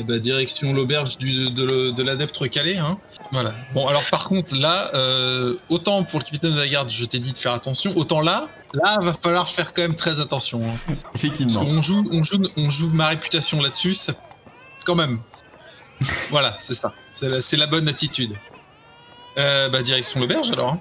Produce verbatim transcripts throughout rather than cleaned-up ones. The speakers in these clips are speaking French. Et bah, direction l'auberge du, de, de l'adepte recalé, hein. Voilà. Bon, alors par contre, là, euh, autant pour le capitaine de la garde, je t'ai dit de faire attention, autant là, là, va falloir faire quand même très attention, hein. Effectivement. On joue, on joue, on joue ma réputation là-dessus, ça... quand même. Voilà, c'est ça. C'est la, c'est la bonne attitude. Euh, bah, direction l'auberge, alors, hein.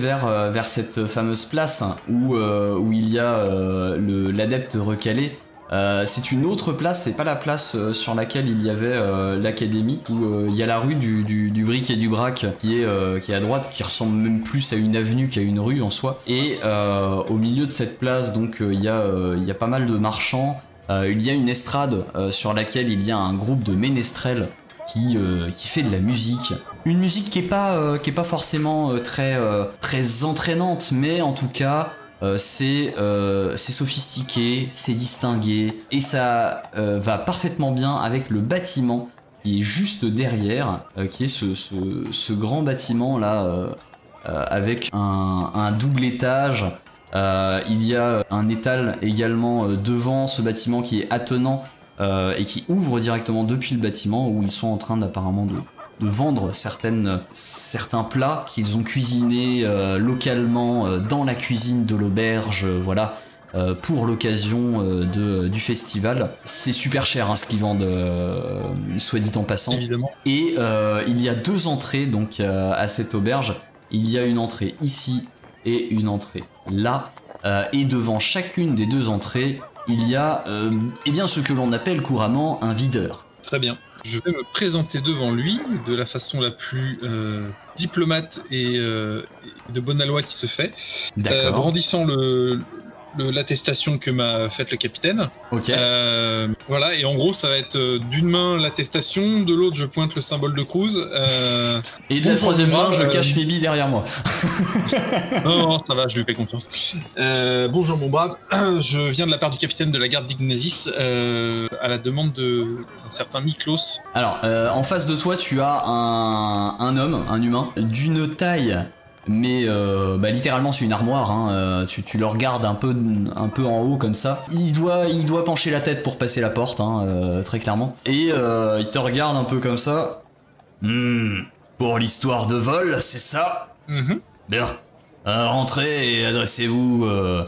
Vers, vers cette fameuse place où, euh, où il y a euh, l'adepte recalé. Euh, c'est une autre place, c'est pas la place sur laquelle il y avait euh, l'académie, où euh, il y a la rue du, du, du bric et du brac qui est, euh, qui est à droite, qui ressemble même plus à une avenue qu'à une rue en soi. Et euh, au milieu de cette place, donc euh, il, y a, euh, il y a pas mal de marchands. Euh, il y a une estrade euh, sur laquelle il y a un groupe de ménestrels Qui, euh, qui fait de la musique. Une musique qui est pas, euh, qui est pas forcément euh, très, euh, très entraînante, mais en tout cas, euh, c'est euh, c'est sophistiqué, c'est distingué, et ça euh, va parfaitement bien avec le bâtiment qui est juste derrière, euh, qui est ce, ce, ce grand bâtiment là, euh, euh, avec un, un double étage. Euh, il y a un étal également devant ce bâtiment qui est attenant, Euh, et qui ouvre directement depuis le bâtiment, où ils sont en train apparemment de, de vendre certaines, certains plats qu'ils ont cuisinés euh, localement euh, dans la cuisine de l'auberge, euh, voilà, euh, pour l'occasion euh, du festival. C'est super cher, hein, ce qu'ils vendent, euh, soit dit en passant. Évidemment. Et euh, il y a deux entrées donc euh, à cette auberge. Il y a une entrée ici et une entrée là, euh, et devant chacune des deux entrées, il y a euh, eh bien, ce que l'on appelle couramment un videur. Très bien. Je vais me présenter devant lui de la façon la plus euh, diplomate et euh, de bonne aloi qui se fait. D'accord. Euh, brandissant le, le, l'attestation que m'a faite le capitaine. Ok. Euh, voilà, et en gros, ça va être euh, d'une main l'attestation, de l'autre, je pointe le symbole de Cruz. Euh, et de la troisième main, je euh... cache Mibi derrière moi. non, non, ça va, je lui fais confiance. Euh, bonjour mon brave, je viens de la part du capitaine de la garde d'Ignesis euh, à la demande d'un certain Miklos. Alors, euh, en face de toi, tu as un, un homme, un humain, d'une taille, mais euh, bah, littéralement c'est une armoire, hein. euh, tu, tu le regardes un peu, un peu en haut comme ça. Il doit, il doit pencher la tête pour passer la porte, hein, euh, très clairement. Et euh, il te regarde un peu comme ça. Mmh, pour l'histoire de vol, c'est ça? Mmh. Bien. Euh, rentrez et adressez-vous euh,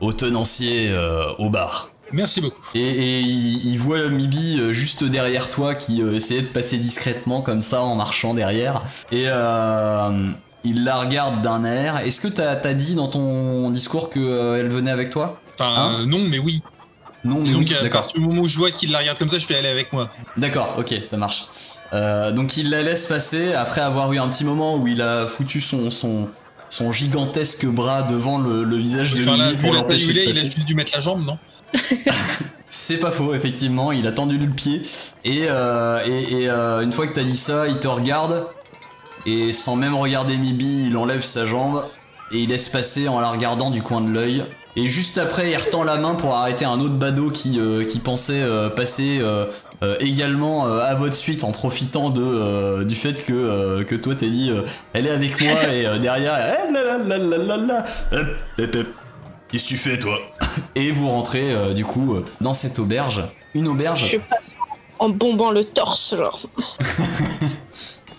au tenancier euh, au bar. Merci beaucoup. Et, et il, il voit Mibi juste derrière toi qui euh, essayait de passer discrètement comme ça en marchant derrière. Et euh, il la regarde d'un air. Est-ce que t'as t'as dit dans ton discours qu'elle euh, venait avec toi? Enfin, hein? euh, non, mais oui. Non, mais oui, d'accord. À partir du moment où je vois qu'il la regarde comme ça, je fais aller avec moi. D'accord, ok, ça marche. Euh, donc il la laisse passer après avoir eu un petit moment où il a foutu son... son son gigantesque bras devant le, le visage de Mibi enfin, pour l'empêcher de passer. Il a juste dû mettre la jambe, non? C'est pas faux, effectivement, il a tendu le pied. Et, euh, et, et euh, une fois que t'as dit ça, il te regarde, et sans même regarder Mibi, il enlève sa jambe, et il laisse passer en la regardant du coin de l'œil. Et juste après, il retend la main pour arrêter un autre badaud qui, euh, qui pensait euh, passer euh, euh, également euh, à votre suite en profitant de, euh, du fait que, euh, que toi t'es dit euh, elle est avec moi et euh, derrière eh, la, la, la, la, la. Eh, qu'est-ce que tu fais toi? Et vous rentrez euh, du coup dans cette auberge. Une auberge. Je passe en bombant le torse genre.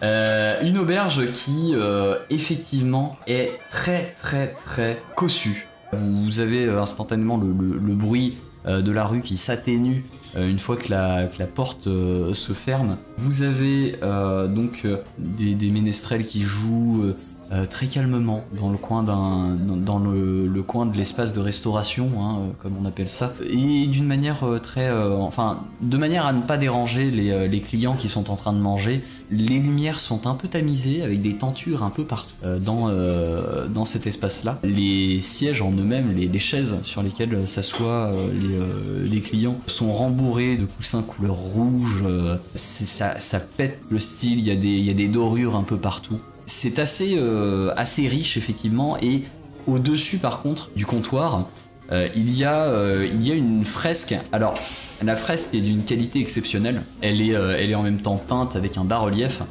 Euh, une auberge qui euh, effectivement est très très très cossue. Vous avez instantanément le, le, le bruit de la rue qui s'atténue une fois que la, que la porte se ferme. Vous avez euh, donc des, des ménestrels qui jouent, euh, très calmement dans le coin d'un, dans le, le coin de l'espace de restauration, hein, euh, comme on appelle ça, et d'une manière euh, très, euh, enfin, de manière à ne pas déranger les, euh, les clients qui sont en train de manger. Les lumières sont un peu tamisées avec des tentures un peu partout euh, dans euh, dans cet espace-là. Les sièges en eux-mêmes, les, les chaises sur lesquelles s'assoient euh, les, euh, les clients sont rembourrés de coussins couleur rouge. Euh, ça, ça pète le style. Il y a des, il y a des dorures un peu partout. C'est assez, euh, assez riche effectivement, et au-dessus par contre du comptoir, euh, il, y a, euh, il y a une fresque. Alors la fresque est d'une qualité exceptionnelle, elle est, euh, elle est en même temps peinte avec un bas-relief,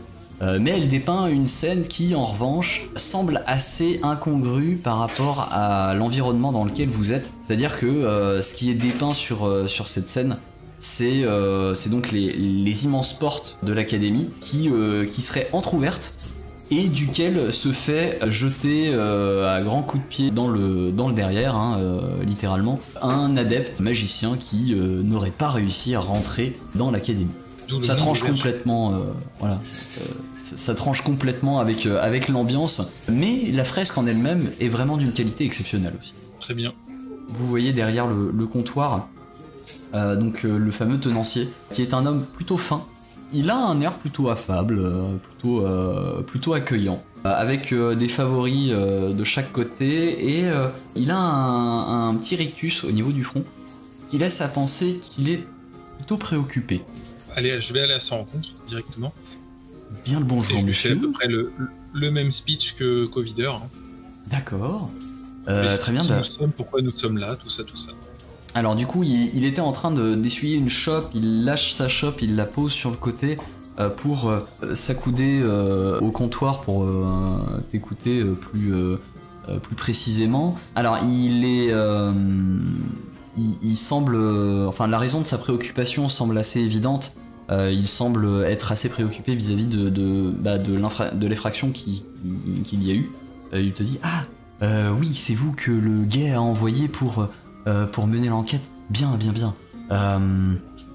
euh, mais elle dépeint une scène qui en revanche semble assez incongrue par rapport à l'environnement dans lequel vous êtes. C'est-à-dire que euh, ce qui est dépeint sur, euh, sur cette scène, c'est euh, donc les, les immenses portes de l'académie qui, euh, qui seraient entrouvertes, et duquel se fait jeter euh, à grands coups de pied dans le, dans le derrière, hein, euh, littéralement, un adepte magicien qui euh, n'aurait pas réussi à rentrer dans l'académie. Ça tranche complètement, euh, voilà, ça, ça, ça tranche complètement avec, euh, avec l'ambiance, mais la fresque en elle-même est vraiment d'une qualité exceptionnelle aussi. Très bien. Vous voyez derrière le, le comptoir, euh, donc euh, le fameux tenancier, qui est un homme plutôt fin. Il a un air plutôt affable, euh, plutôt, euh, plutôt accueillant, avec euh, des favoris euh, de chaque côté, et euh, il a un, un petit rictus au niveau du front qui laisse à penser qu'il est plutôt préoccupé. Allez, je vais aller à sa rencontre directement. Bien le bonjour, je monsieur. Je lui fais à peu près le, le même speech que Covideur. Hein. D'accord. Euh, très bien. Qui bah... nous sommes, pourquoi nous sommes là, tout ça, tout ça. Alors du coup, il, il était en train d'essuyer de, une chope, il lâche sa chope, il la pose sur le côté euh, pour euh, s'accouder euh, au comptoir pour euh, t'écouter euh, plus, euh, plus précisément. Alors il est... Euh, il, il semble... Euh, enfin la raison de sa préoccupation semble assez évidente. Euh, il semble être assez préoccupé vis-à-vis de, de, bah, de l'effraction qu'il qui, qui y a eu. Euh, il te dit « Ah, euh, oui, c'est vous que le guet a envoyé pour... » Euh, pour mener l'enquête. Bien, bien, bien. Euh,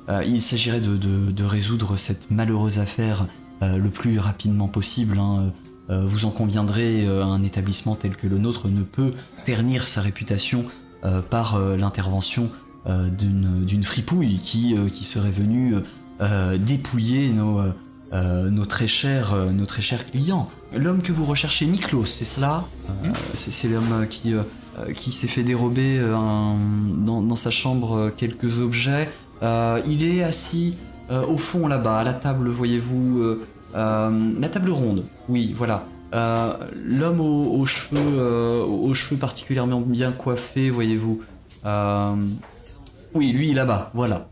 euh, il s'agirait de, de, de résoudre cette malheureuse affaire euh, le plus rapidement possible. Hein. Euh, vous en conviendrez, euh, un établissement tel que le nôtre ne peut ternir sa réputation euh, par euh, l'intervention euh, d'une fripouille qui, euh, qui serait venue euh, dépouiller nos, euh, nos, très chers, euh, nos très chers clients. L'homme que vous recherchez, Miklos, c'est cela ? euh, C'est l'homme qui... Euh, qui s'est fait dérober un, dans, dans sa chambre quelques objets. Euh, il est assis euh, au fond là-bas, à la table, voyez-vous, euh, euh, la table ronde, oui, voilà. Euh, L'homme aux, aux, euh, aux cheveux particulièrement bien coiffés, voyez-vous. Euh, oui, lui, là-bas, voilà.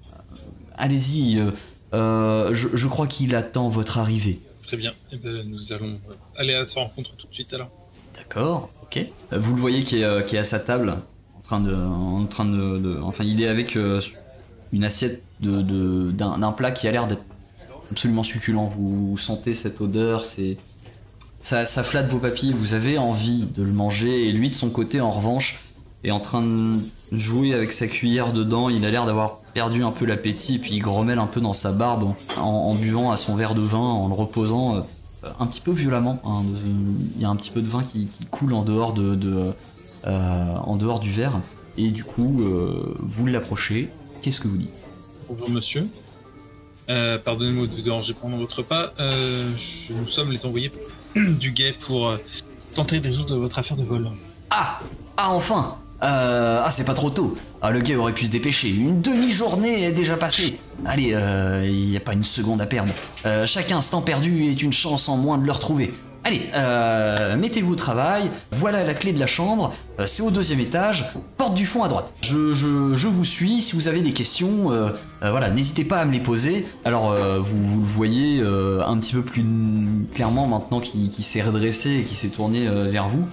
Allez-y, euh, euh, je, je crois qu'il attend votre arrivée. Très bien, eh ben, nous allons aller à sa rencontre tout de suite alors. D'accord, ok. Vous le voyez qui est, qui est à sa table, en train de, en train de, de enfin, il est avec une assiette de, de, d'un, d'un plat qui a l'air d'être absolument succulent. Vous sentez cette odeur, c'est, ça, ça flatte vos papilles. Vous avez envie de le manger. Et lui, de son côté, en revanche, est en train de jouer avec sa cuillère dedans. Il a l'air d'avoir perdu un peu l'appétit, puis il grommelle un peu dans sa barbe en, en buvant à son verre de vin, en le reposant. Un petit peu violemment, hein, il y a un petit peu de vin qui, qui coule en dehors, de, de, euh, en dehors du verre, et du coup, euh, vous l'approchez. Qu'est-ce que vous dites? Bonjour monsieur, euh, pardonnez-moi de vous déranger pendant votre repas, euh, je, nous sommes les envoyés du guet pour euh, tenter de résoudre votre affaire de vol. Ah Ah enfin euh, Ah c'est pas trop tôt, ah, le guet aurait pu se dépêcher, une demi-journée est déjà passée. Allez, il euh, n'y a pas une seconde à perdre. Euh, chaque instant perdu est une chance en moins de le retrouver. Allez, euh, mettez-vous au travail. Voilà la clé de la chambre. Euh, c'est au deuxième étage, porte du fond à droite. Je, je, je vous suis. Si vous avez des questions, euh, euh, voilà, n'hésitez pas à me les poser. Alors, euh, vous, vous le voyez euh, un petit peu plus clairement maintenant qu'il qu'il s'est redressé et qu'il s'est tourné euh, vers vous.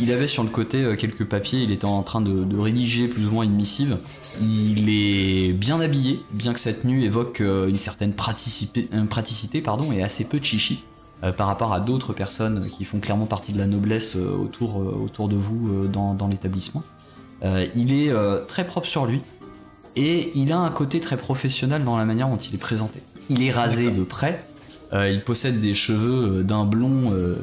Il avait sur le côté quelques papiers, il était en train de, de rédiger plus ou moins une missive. Il est bien habillé, bien que sa tenue évoque une certaine praticité, praticité pardon, et assez peu de chichi euh, par rapport à d'autres personnes qui font clairement partie de la noblesse euh, autour, euh, autour de vous euh, dans, dans l'établissement. Euh, il est euh, très propre sur lui, et il a un côté très professionnel dans la manière dont il est présenté. Il est rasé de près, euh, il possède des cheveux d'un blond euh,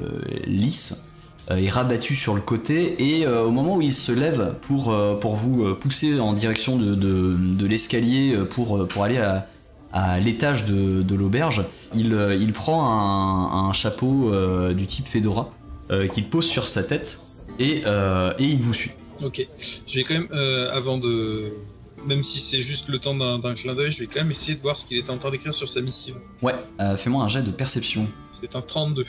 lisse, euh, est rabattu sur le côté, et euh, au moment où il se lève pour, euh, pour vous pousser en direction de, de, de l'escalier pour, pour aller à, à l'étage de, de l'auberge, il, il prend un, un chapeau euh, du type Fedora euh, qu'il pose sur sa tête et, euh, et il vous suit. Ok, je vais quand même, euh, avant de... Même si c'est juste le temps d'un clin d'œil, je vais quand même essayer de voir ce qu'il était en train d'écrire sur sa missive. Ouais, euh, fais-moi un jet de perception. C'est un trente-deux.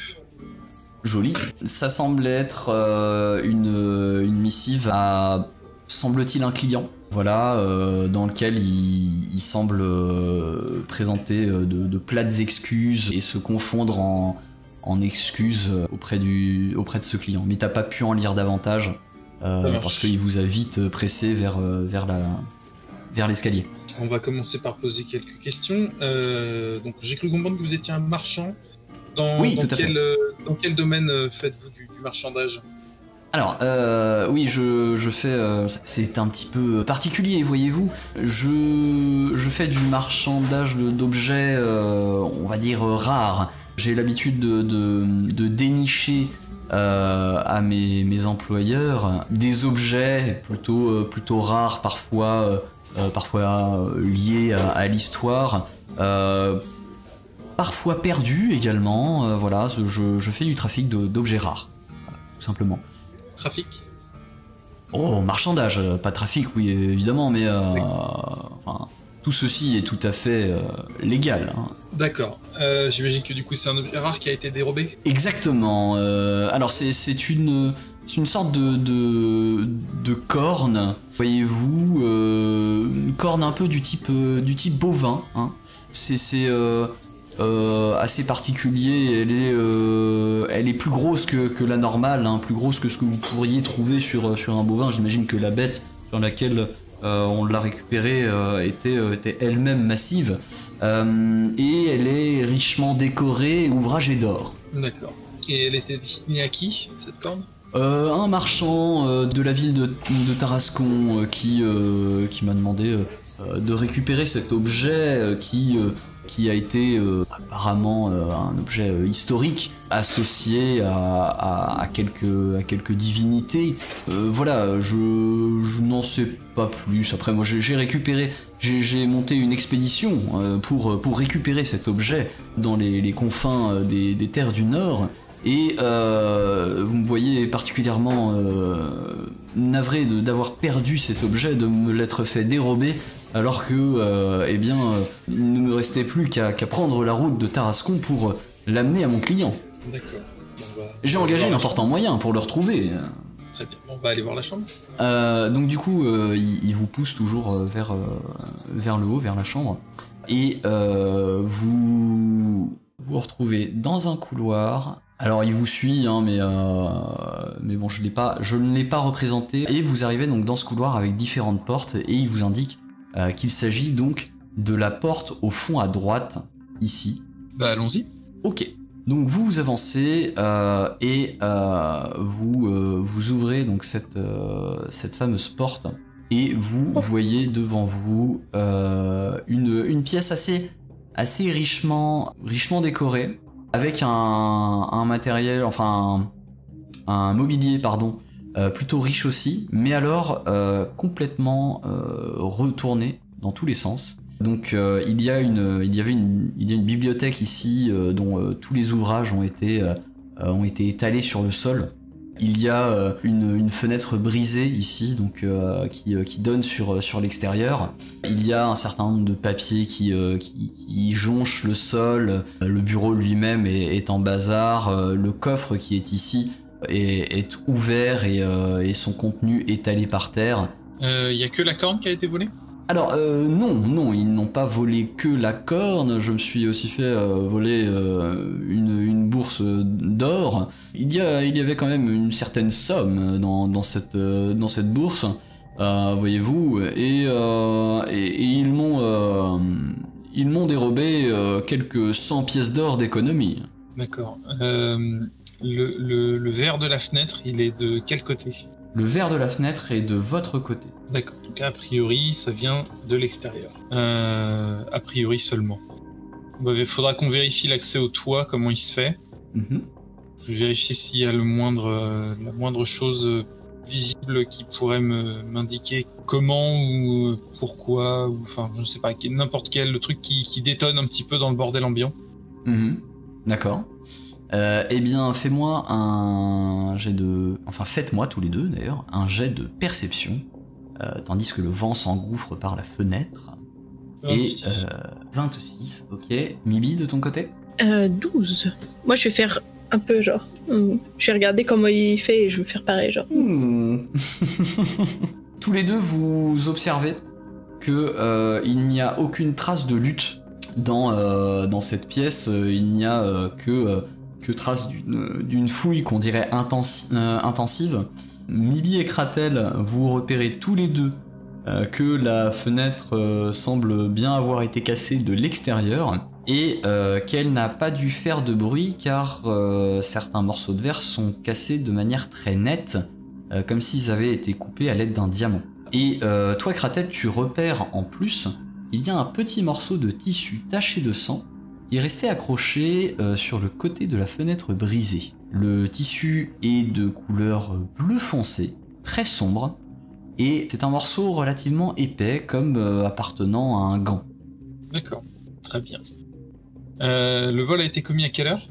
Joli. Ça semble être euh, une, une missive à, semble-t-il, un client. Voilà, euh, dans lequel il, il semble euh, présenter de, de plates excuses et se confondre en, en excuses auprès, du, auprès de ce client. Mais t'as pas pu en lire davantage, euh, parce qu'il vous a vite pressé vers, vers la... vers l'escalier. On va commencer par poser quelques questions. Euh, donc j'ai cru comprendre que vous étiez un marchand. Dans, oui, dans tout quel, à fait. Euh, dans quel domaine euh, faites-vous du, du marchandage? Alors, euh, oui, je, je fais... Euh, c'est un petit peu particulier, voyez-vous. Je, je fais du marchandage d'objets, euh, on va dire, euh, rares. J'ai l'habitude de, de, de dénicher Euh, à mes, mes employeurs des objets plutôt, euh, plutôt rares, parfois, euh, parfois euh, liés à, à l'histoire, euh, parfois perdus également. Euh, voilà, je, je fais du trafic d'objets rares, voilà, tout simplement. Trafic? Oh, marchandage, pas de trafic, oui, évidemment, mais euh, oui. Enfin, tout ceci est tout à fait euh, légal, hein. D'accord. Euh, J'imagine que du coup c'est un objet rare qui a été dérobé. Exactement. Euh, alors c'est une, une sorte de, de, de corne, voyez-vous, euh, une corne un peu du type, euh, du type bovin. Hein. C'est euh, euh, assez particulier, elle est, euh, elle est plus grosse que, que la normale, hein, plus grosse que ce que vous pourriez trouver sur, sur un bovin. J'imagine que la bête dans laquelle... Euh, on l'a récupérée, euh, était, euh, était elle-même massive, euh, et elle est richement décorée, ouvragée d'or. D'accord. Et elle était destinée à qui, cette corne? euh, Un marchand euh, de la ville de, de Tarascon euh, qui, euh, qui m'a demandé euh, de récupérer cet objet euh, qui, euh, qui a été euh, apparemment euh, un objet euh, historique associé à, à, à, quelques, à quelques divinités. Euh, voilà, je, je n'en sais pas. Pas plus. Après, moi, j'ai récupéré, j'ai monté une expédition euh, pour, pour récupérer cet objet dans les, les confins des, des terres du Nord. Et euh, vous me voyez particulièrement euh, navré d'avoir perdu cet objet, de me l'être fait dérober, alors que, euh, eh bien, euh, il ne me restait plus qu'à qu'à prendre la route de Tarascon pour l'amener à mon client. D'accord. Bah, j'ai engagé l'important moyen pour le retrouver. Très bien, on va aller voir la chambre. Euh, donc du coup, euh, il, il vous pousse toujours euh, vers, euh, vers le haut, vers la chambre. Et euh, vous vous retrouvez dans un couloir. Alors il vous suit, hein, mais, euh, mais bon, je l'ai pas, je ne l'ai pas représenté. Et vous arrivez donc dans ce couloir avec différentes portes. Et il vous indique euh, qu'il s'agit donc de la porte au fond à droite, ici. Bah allons-y. Ok. Donc vous vous avancez euh, et euh, vous, euh, vous ouvrez donc cette, euh, cette fameuse porte et vous voyez devant vous euh, une, une pièce assez, assez richement, richement décorée avec un, un matériel, enfin un, un mobilier pardon, euh, plutôt riche aussi, mais alors euh, complètement euh, retourné dans tous les sens. Donc euh, il y a une, il y avait une, il y a une bibliothèque ici euh, dont euh, tous les ouvrages ont été, euh, ont été étalés sur le sol. Il y a euh, une, une fenêtre brisée ici, donc euh, qui, euh, qui donne sur, sur l'extérieur. Il y a un certain nombre de papiers qui, euh, qui, qui jonchent le sol. Le bureau lui-même est, est en bazar. Le coffre qui est ici est, est ouvert et, euh, et son contenu étalé par terre. Euh, il n'y a que la corne qui a été volée ? Alors euh, non, non, ils n'ont pas volé que la corne, je me suis aussi fait euh, voler euh, une, une bourse d'or. Il y a, il y avait quand même une certaine somme dans, dans, cette, euh, dans cette bourse, euh, voyez-vous, et, euh, et, et ils m'ont euh, ils m'ont dérobé euh, quelques cent pièces d'or d'économie. D'accord. Euh, le, le, le verre de la fenêtre, il est de quel côté ? Le verre de la fenêtre est de votre côté. D'accord, donc a priori ça vient de l'extérieur. Euh, a priori seulement. Il bah, faudra qu'on vérifie l'accès au toit, comment il se fait. Mm-hmm. Je vérifie s'il y a le moindre, euh, la moindre chose visible qui pourrait me, m'indiquer comment ou pourquoi, ou enfin, je ne sais pas, n'importe quel, le truc qui, qui détonne un petit peu dans le bordel ambiant. Mmh. D'accord. Euh, eh bien, fais-moi un jet de... Enfin, faites-moi tous les deux, d'ailleurs, un jet de perception, euh, tandis que le vent s'engouffre par la fenêtre. vingt-six. Et euh, vingt-six, ok. Mibi, de ton côté ? euh, douze. Moi, je vais faire... un peu, genre. Je vais regarder comment il fait et je vais faire pareil, genre. Mmh. Tous les deux, vous observez que euh, il n'y a aucune trace de lutte dans, euh, dans cette pièce. Il n'y a euh, que, euh, que trace d'une, d'une fouille qu'on dirait intensi- euh, intensive. Mibi et Kratel, vous repérez tous les deux euh, que la fenêtre euh, semble bien avoir été cassée de l'extérieur. Et euh, qu'elle n'a pas dû faire de bruit car euh, certains morceaux de verre sont cassés de manière très nette, euh, comme s'ils avaient été coupés à l'aide d'un diamant. Et euh, toi, Kratel, tu repères en plus, il y a un petit morceau de tissu taché de sang qui est resté accroché euh, sur le côté de la fenêtre brisée. Le tissu est de couleur bleu foncé, très sombre, et c'est un morceau relativement épais, comme euh, appartenant à un gant. D'accord, très bien. Euh, le vol a été commis à quelle heure ?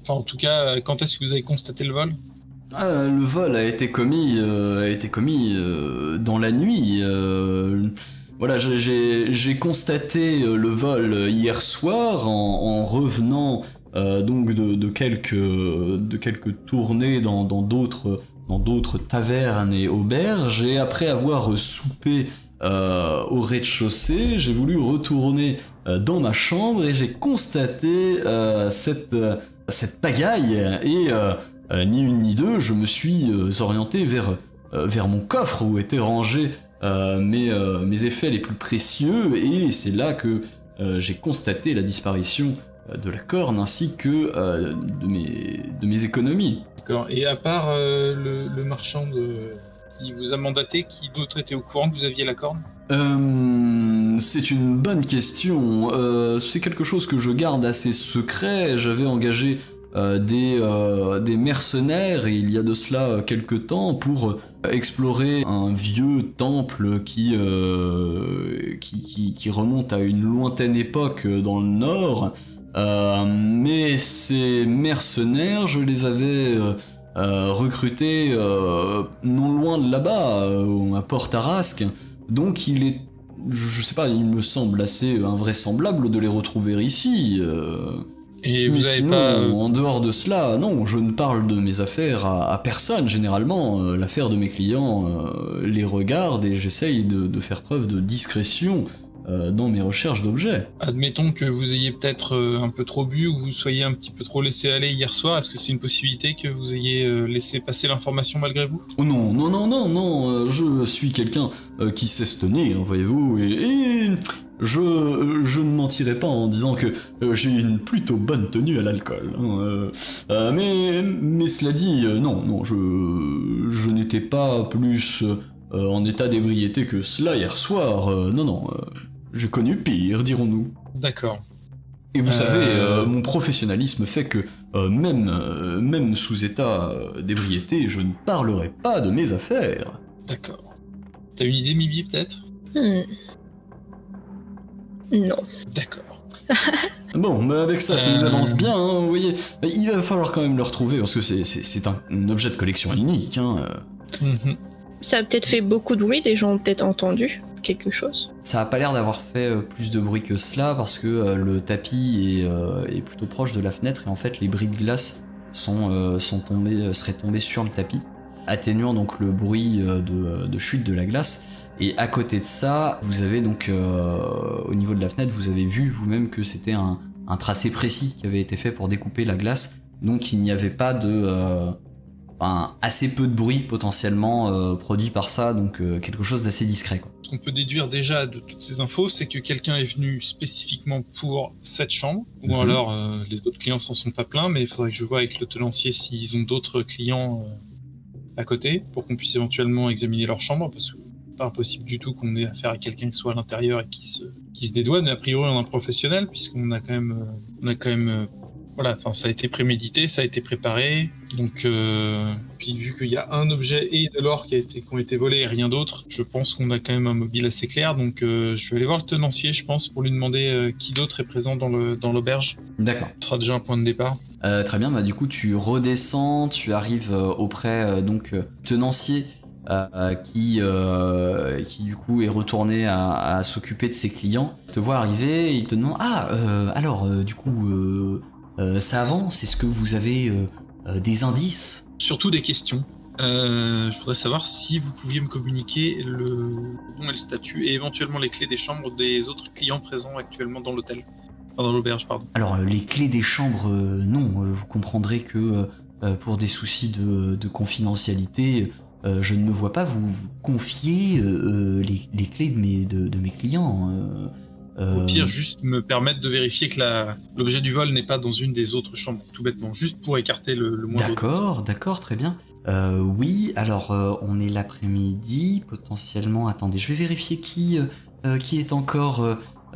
Enfin, en tout cas, quand est-ce que vous avez constaté le vol ? euh, Le vol a été commis, euh, a été commis euh, dans la nuit. Euh, voilà, j'ai, j'ai constaté le vol hier soir en, en revenant euh, donc de, de quelques de quelques tournées dans, dans d'autres dans d'autres tavernes et auberges, et après avoir soupé Euh, au rez-de-chaussée, j'ai voulu retourner euh, dans ma chambre et j'ai constaté euh, cette, euh, cette pagaille et euh, euh, ni une ni deux, je me suis euh, orienté vers, euh, vers mon coffre où étaient rangés euh, mes, euh, mes effets les plus précieux, et c'est là que euh, j'ai constaté la disparition euh, de la corne ainsi que euh, de, mes, de mes économies. D'accord, et à part euh, le, le marchand de... qui vous a mandaté, qui d'autre était au courant que vous aviez la corne ? Euh, c'est une bonne question. Euh, c'est quelque chose que je garde assez secret. J'avais engagé euh, des, euh, des mercenaires il y a de cela quelques temps pour explorer un vieux temple qui, euh, qui, qui, qui remonte à une lointaine époque dans le nord. Euh, mais ces mercenaires, je les avais... Euh, Euh, recruté euh, non loin de là-bas, euh, à Port-Tarrasque, donc il est, je sais pas, il me semble assez invraisemblable de les retrouver ici. Euh... Et vous avez sinon, pas... en dehors de cela, non, je ne parle de mes affaires à, à personne, généralement, euh, l'affaire de mes clients euh, les regarde et j'essaye de, de faire preuve de discrétion euh, dans mes recherches d'objets. Admettons que vous ayez peut-être euh, un peu trop bu ou que vous soyez un petit peu trop laissé aller hier soir, est-ce que c'est une possibilité que vous ayez euh, laissé passer l'information malgré vous ? Oh non, non, non, non, non, euh, je suis quelqu'un euh, qui sait se tenir, voyez-vous, et, et je, euh, je ne mentirai pas en disant que euh, j'ai une plutôt bonne tenue à l'alcool. Hein, euh, euh, mais, mais cela dit, euh, non, non, je, je n'étais pas plus euh, en état d'ébriété que cela hier soir, euh, non, non... Euh, j'ai connu pire, dirons-nous. D'accord. Et vous euh... savez, euh, mon professionnalisme fait que, euh, même, euh, même sous état d'ébriété, je ne parlerai pas de mes affaires. D'accord. T'as une idée, Mibi, peut-être ? hmm. Non. D'accord. Bon, bah avec ça, ça euh... nous avance bien, hein, vous voyez. Il va falloir quand même le retrouver, parce que c'est, c'est, c'est un, un objet de collection unique. Hein. Mm-hmm. Ça a peut-être fait beaucoup de bruit, des gens ont peut-être entendu quelque chose. Ça a pas l'air d'avoir fait plus de bruit que cela parce que euh, le tapis est, euh, est plutôt proche de la fenêtre et en fait les bris de glace sont, euh, sont tombés, seraient tombés sur le tapis, atténuant donc le bruit de, de chute de la glace. Et à côté de ça, vous avez donc euh, au niveau de la fenêtre, vous avez vu vous-même que c'était un, un tracé précis qui avait été fait pour découper la glace, donc il n'y avait pas de... Euh, Enfin, assez peu de bruit potentiellement euh, produit par ça, donc euh, quelque chose d'assez discret, quoi. Ce qu'on peut déduire déjà de toutes ces infos, c'est que quelqu'un est venu spécifiquement pour cette chambre, ou mm-hmm. alors euh, les autres clients s'en sont pas plaints, mais il faudrait que je vois avec le tenancier s'ils ont d'autres clients euh, à côté, pour qu'on puisse éventuellement examiner leur chambre, parce que c'est pas impossible du tout qu'on ait affaire à quelqu'un qui soit à l'intérieur et qui se, qui se dédouane, mais a priori on est un professionnel, puisqu'on a quand même... Euh, on a quand même euh, Voilà, enfin, ça a été prémédité, ça a été préparé. Donc, euh, puis vu qu'il y a un objet et de l'or qui a été, qui ont été volés et rien d'autre, je pense qu'on a quand même un mobile assez clair. Donc, euh, je vais aller voir le tenancier, je pense, pour lui demander euh, qui d'autre est présent dans le dans l'auberge. D'accord. Ce sera déjà un point de départ. Euh, très bien. Bah, du coup, tu redescends, tu arrives euh, auprès euh, donc euh, tenancier. Euh, qui, euh, qui du coup est retourné à, à s'occuper de ses clients, te voit arriver et il te demande: ah, euh, alors euh, du coup euh, euh, ça avance, est-ce que vous avez euh, euh, des indices? Surtout des questions. Euh, je voudrais savoir si vous pouviez me communiquer le nom et le statut et éventuellement les clés des chambres des autres clients présents actuellement dans l'hôtel, enfin dans l'auberge, pardon. Alors euh, les clés des chambres, euh, non, euh, vous comprendrez que euh, pour des soucis de, de confidentialité, Euh, je ne me vois pas vous, vous confier euh, les, les clés de mes, de, de mes clients. Euh, euh... Au pire, juste me permettre de vérifier que la, l'objet du vol n'est pas dans une des autres chambres, tout bêtement, juste pour écarter le, le moins. D'accord, d'accord, très bien. Euh, oui, alors euh, on est l'après-midi, potentiellement... Attendez, je vais vérifier qui, euh, qui est encore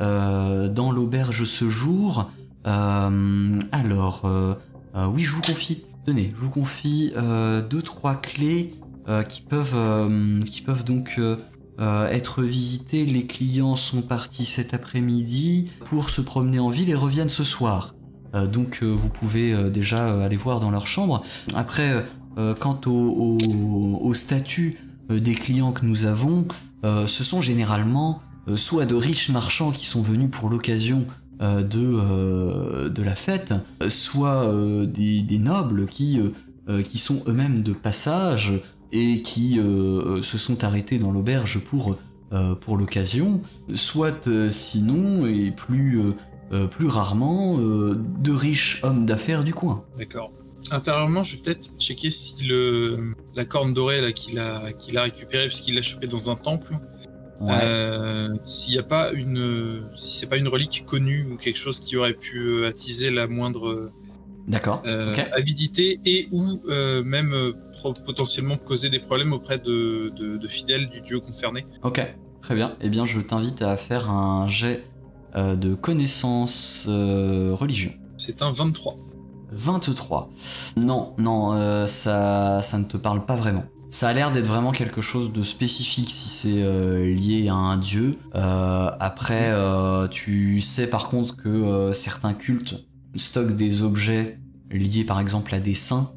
euh, dans l'auberge ce jour. Euh, alors, euh, euh, oui, je vous confie, tenez, je vous confie euh, deux, trois clés... Euh, qui peuvent, euh, qui peuvent donc euh, euh, être visités. Les clients sont partis cet après-midi pour se promener en ville et reviennent ce soir. Euh, donc euh, vous pouvez euh, déjà euh, aller voir dans leur chambre. Après, euh, quant au, au, au statut euh, des clients que nous avons, euh, ce sont généralement euh, soit de riches marchands qui sont venus pour l'occasion euh, de, euh, de la fête, soit euh, des, des nobles qui, euh, qui sont eux-mêmes de passage, et qui euh, se sont arrêtés dans l'auberge pour, euh, pour l'occasion, soit euh, sinon, et plus, euh, plus rarement, euh, de riches hommes d'affaires du coin. D'accord. Intérieurement, je vais peut-être checker si le, la corne dorée là, qu'il a, qu'il a récupérée, puisqu'il l'a chopée dans un temple, ouais. euh, s'il n'y a pas une, si c'est pas une relique connue ou quelque chose qui aurait pu attiser la moindre... D'accord. Euh, okay. Avidité et ou euh, même euh, potentiellement causer des problèmes auprès de, de, de fidèles du dieu concerné. Ok, très bien. Eh bien, je t'invite à faire un jet euh, de connaissance euh, religion. C'est un vingt-trois. vingt-trois. Non, non, euh, ça, ça ne te parle pas vraiment. Ça a l'air d'être vraiment quelque chose de spécifique si c'est euh, lié à un dieu. Euh, après, euh, tu sais par contre que euh, certains cultes stockent des objets liés par exemple à des saints,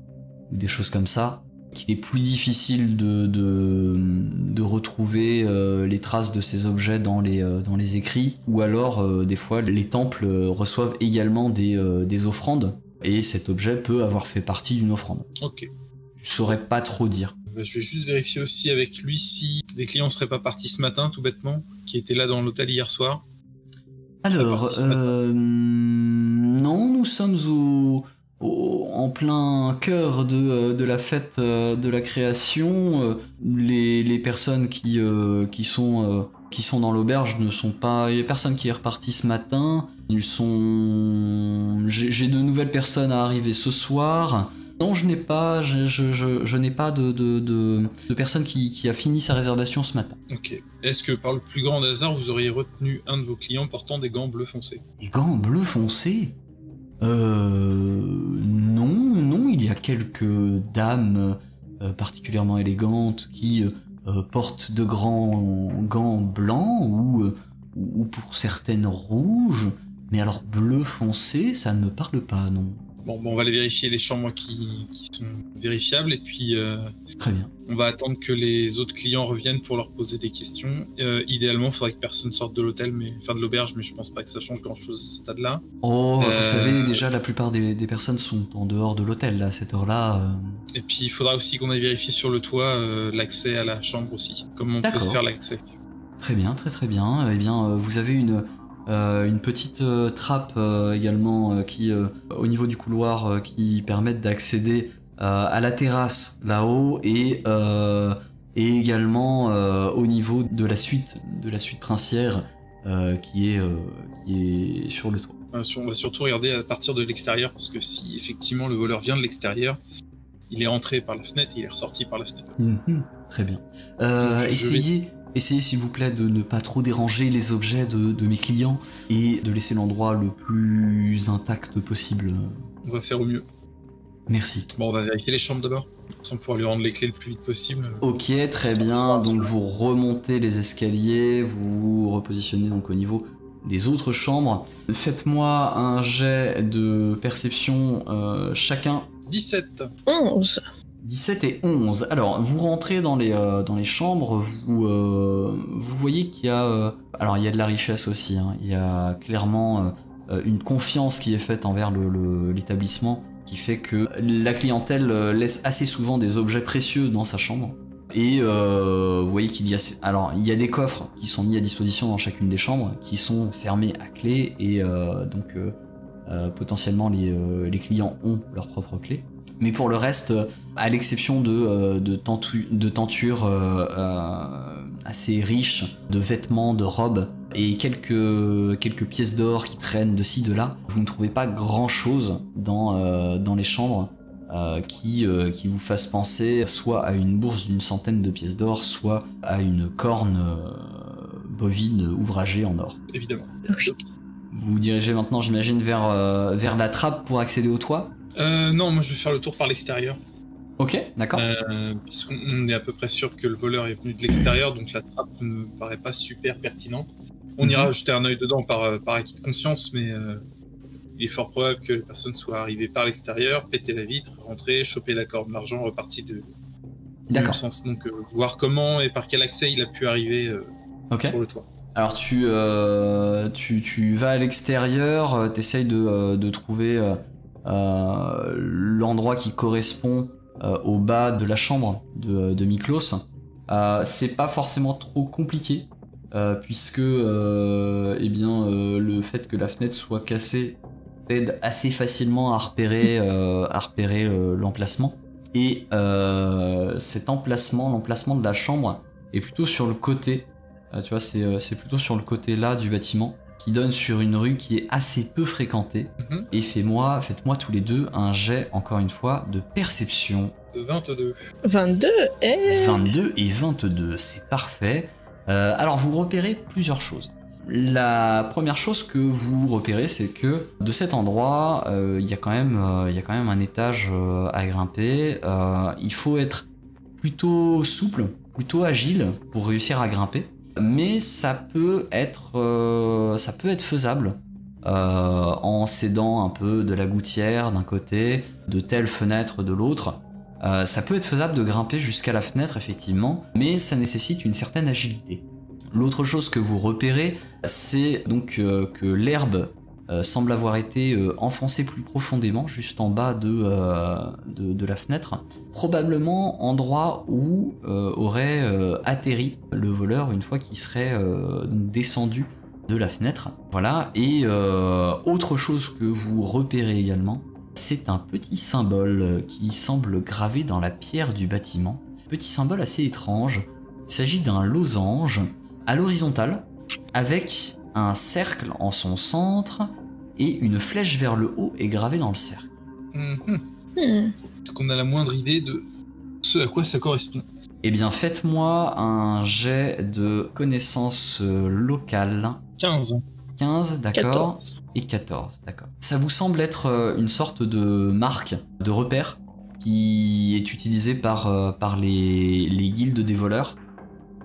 ou des choses comme ça, qu'il est plus difficile de, de, de retrouver euh, les traces de ces objets dans les, euh, dans les écrits, ou alors euh, des fois les temples reçoivent également des, euh, des offrandes, et cet objet peut avoir fait partie d'une offrande. Ok. Je saurais pas trop dire. Bah, je vais juste vérifier aussi avec lui si des clients seraient pas partis ce matin, tout bêtement, qui étaient là dans l'hôtel hier soir. Alors, euh, non, nous sommes au, au, en plein cœur de, de la fête de la création. Les, les personnes qui, euh, qui, sont, euh, qui sont dans l'auberge ne sont pas... Il y a personne qui est reparti ce matin. Ils sont... J'ai de nouvelles personnes à arriver ce soir. Non, je n'ai pas, je, je, je, je n'ai pas de, de, de, de personne qui, qui a fini sa réservation ce matin. Ok. Est-ce que par le plus grand hasard, vous auriez retenu un de vos clients portant des gants bleus foncés? Des gants bleus foncés? Euh... Non, non, il y a quelques dames euh, particulièrement élégantes qui euh, portent de grands gants blancs ou, euh, ou pour certaines rouges, mais alors bleu foncé, ça ne me parle pas, non. Bon, bon, on va aller vérifier les chambres qui, qui sont vérifiables et puis euh, très bien. On va attendre que les autres clients reviennent pour leur poser des questions. Euh, idéalement, il faudrait que personne sorte de l'hôtel, mais enfin de l'auberge, mais je pense pas que ça change grand-chose à ce stade-là. Oh, euh, vous savez, déjà la plupart des, des personnes sont en dehors de l'hôtel à cette heure-là. Euh... Et puis il faudra aussi qu'on aille vérifier sur le toit euh, l'accès à la chambre aussi. Comment on peut se faire l'accès. Très bien, très très bien. Eh bien, euh, vous avez une... Euh, une petite euh, trappe euh, également euh, qui, euh, au niveau du couloir euh, qui permettent d'accéder euh, à la terrasse là-haut et, euh, et également euh, au niveau de la suite de la suite princière euh, qui, est, euh, qui est sur le toit. On va surtout regarder à partir de l'extérieur parce que si effectivement le voleur vient de l'extérieur, il est rentré par la fenêtre et il est ressorti par la fenêtre. Mmh, très bien. Euh, essayez... Essayez s'il vous plaît de ne pas trop déranger les objets de, de mes clients et de laisser l'endroit le plus intact possible. On va faire au mieux. Merci. Bon, on va vérifier les chambres d'abord, sans pouvoir lui rendre les clés le plus vite possible. Ok, très bien. Donc vous remontez les escaliers, vous vous repositionnez donc au niveau des autres chambres. Faites-moi un jet de perception euh, chacun. dix-sept. onze. dix-sept et onze. Alors, vous rentrez dans les, euh, dans les chambres, vous, euh, vous voyez qu'il y a... Euh, alors, il y a de la richesse aussi, hein. Il y a clairement euh, une confiance qui est faite envers le, le, l'établissement, qui fait que la clientèle laisse assez souvent des objets précieux dans sa chambre. Et euh, vous voyez qu'il y a... Alors, il y a des coffres qui sont mis à disposition dans chacune des chambres, qui sont fermés à clé, et euh, donc euh, euh, potentiellement les, euh, les clients ont leur propre clé. Mais pour le reste, à l'exception de, de, tentu, de tentures euh, euh, assez riches, de vêtements, de robes et quelques, quelques pièces d'or qui traînent de ci, de là, vous ne trouvez pas grand-chose dans, euh, dans les chambres euh, qui, euh, qui vous fasse penser soit à une bourse d'une centaine de pièces d'or, soit à une corne euh, bovine ouvragée en or. Évidemment. Oui. Vous vous dirigez maintenant, j'imagine, vers, euh, vers la trappe pour accéder au toit ? Euh, non, moi je vais faire le tour par l'extérieur. Ok, d'accord. Euh, Puisqu'on est à peu près sûr que le voleur est venu de l'extérieur, donc la trappe ne paraît pas super pertinente. On mm-hmm. ira jeter un œil dedans par, par acquis de conscience, mais euh, il est fort probable que les personnes soient arrivées par l'extérieur, péter la vitre, rentrer, choper la corde d'argent, repartir de... D'accord. Donc euh, voir comment et par quel accès il a pu arriver euh, okay. sur le toit. Alors tu, euh, tu, tu vas à l'extérieur, t'essayes de, euh, de trouver... Euh... Euh, l'endroit qui correspond euh, au bas de la chambre de, de Miklos. Euh, c'est pas forcément trop compliqué euh, puisque euh, eh bien, euh, le fait que la fenêtre soit cassée t'aide assez facilement à repérer, euh, à repérer euh, l'emplacement. Et euh, cet emplacement, l'emplacement de la chambre est plutôt sur le côté, euh, tu vois, c'est, euh, c'est plutôt sur le côté là du bâtiment, qui donne sur une rue qui est assez peu fréquentée. Mmh. Et fais-moi, faites-moi tous les deux un jet, encore une fois, de perception. vingt-deux. vingt-deux et vingt-deux et vingt-deux, c'est parfait. Euh, alors vous repérez plusieurs choses. La première chose que vous repérez, c'est que de cet endroit, il euh, y a quand même, euh, y a quand même un étage euh, à grimper. Euh, il faut être plutôt souple, plutôt agile pour réussir à grimper. Mais ça peut être, euh, ça peut être faisable euh, en s'aidant un peu de la gouttière d'un côté, de telle fenêtre de l'autre. Euh, ça peut être faisable de grimper jusqu'à la fenêtre, effectivement, mais ça nécessite une certaine agilité. L'autre chose que vous repérez, c'est donc euh, que l'herbe euh, semble avoir été euh, enfoncée plus profondément, juste en bas de, euh, de, de la fenêtre. Probablement endroit où euh, aurait euh, atterri le voleur une fois qu'il serait euh, descendu de la fenêtre. Voilà, et euh, autre chose que vous repérez également, c'est un petit symbole qui semble gravé dans la pierre du bâtiment. Petit symbole assez étrange, il s'agit d'un losange à l'horizontale, avec un cercle en son centre, et une flèche vers le haut est gravée dans le cercle. Mmh. Mmh. Est-ce qu'on a la moindre idée de ce à quoi ça correspond? Eh bien, faites-moi un jet de connaissances locales. quinze. quinze, d'accord. Et quatorze, d'accord. Ça vous semble être une sorte de marque, de repère, qui est utilisée par, par les, les guildes des voleurs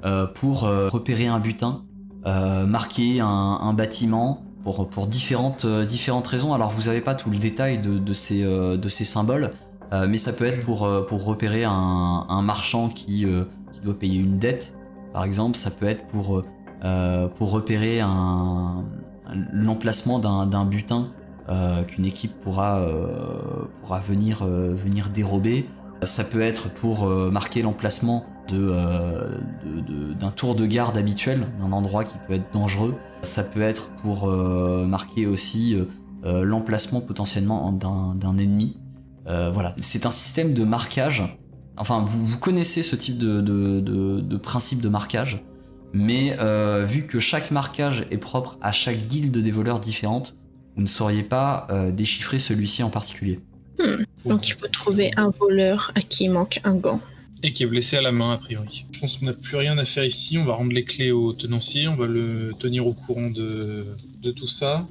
euh, pour repérer un butin, euh, marquer un, un bâtiment... Pour, pour différentes, euh, différentes raisons. Alors vous n'avez pas tout le détail de, de, ces, euh, de ces symboles, euh, mais ça peut être pour, euh, pour repérer un, un marchand qui, euh, qui doit payer une dette, par exemple. Ça peut être pour, euh, pour repérer un, l'emplacement d'un, d'un butin euh, qu'une équipe pourra, euh, pourra venir, euh, venir dérober. Ça peut être pour euh, marquer l'emplacement de, euh, de, de, d'un tour de garde habituel, d'un endroit qui peut être dangereux. Ça peut être pour euh, marquer aussi euh, l'emplacement potentiellement d'un, d'un ennemi. Euh, voilà, c'est un système de marquage. Enfin, vous, vous connaissez ce type de, de, de, de principe de marquage, mais euh, vu que chaque marquage est propre à chaque guilde des voleurs différente, vous ne sauriez pas euh, déchiffrer celui-ci en particulier. Hmm. Donc il faut trouver un voleur à qui il manque un gant. Et qui est blessé à la main, a priori. Je pense qu'on n'a plus rien à faire ici. On va rendre les clés au tenancier, on va le tenir au courant de, de tout ça.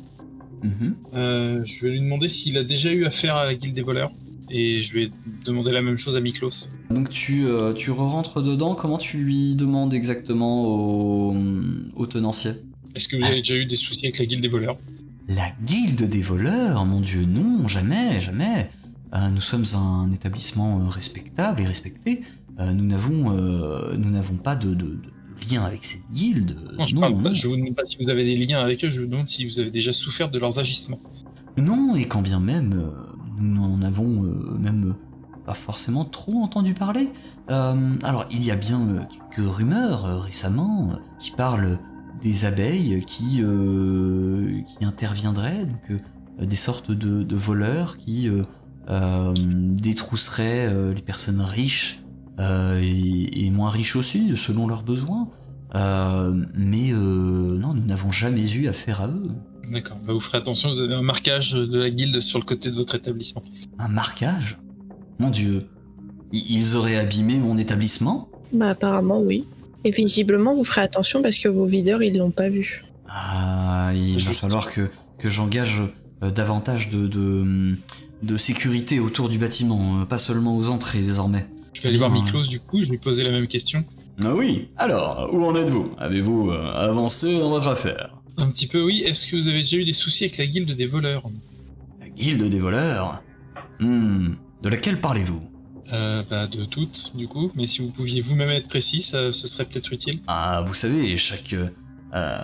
Mmh. Euh, je vais lui demander s'il a déjà eu affaire à la guilde des voleurs. Et je vais demander la même chose à Miklos. Donc tu, euh, tu re-rentres dedans, comment tu lui demandes exactement au, au tenancier? Est-ce que vous avez ah. déjà eu des soucis avec la guilde des voleurs? La guilde des voleurs? Mon dieu, non, jamais, jamais. Euh, nous sommes un établissement respectable et respecté. Euh, nous n'avons euh, nous n'avons pas de, de, de lien avec cette guilde. Non, je ne vous demande pas si vous avez des liens avec eux, je vous demande si vous avez déjà souffert de leurs agissements. Non, et quand bien même... Euh, nous n'en avons euh, même euh, pas forcément trop entendu parler. Euh, alors, il y a bien euh, quelques rumeurs euh, récemment euh, qui parlent des abeilles qui, euh, qui interviendraient, donc euh, des sortes de, de voleurs qui euh, euh, détrousseraient euh, les personnes riches euh, et, et moins riches aussi, selon leurs besoins. Euh, mais euh, non, nous n'avons jamais eu affaire à eux. D'accord, bah vous ferez attention, vous avez un marquage de la guilde sur le côté de votre établissement. Un marquage? Mon dieu, ils auraient abîmé mon établissement? Bah apparemment oui. Et visiblement vous ferez attention parce que vos videurs ils l'ont pas vu. Ah, il va falloir que, que j'engage davantage de, de, de sécurité autour du bâtiment, pas seulement aux entrées désormais. Je vais aller voir Miklos du coup, je vais lui poser la même question. Ah oui, alors, où en êtes-vous? Avez-vous euh, avancé dans votre affaire? Un petit peu, oui. Est-ce que vous avez déjà eu des soucis avec la guilde des voleurs? La guilde des voleurs? Hmm. De laquelle parlez-vous? Euh, bah, de toutes, du coup. Mais si vous pouviez vous-même être précis, ça, ce serait peut-être utile. Ah, vous savez, chaque... Euh,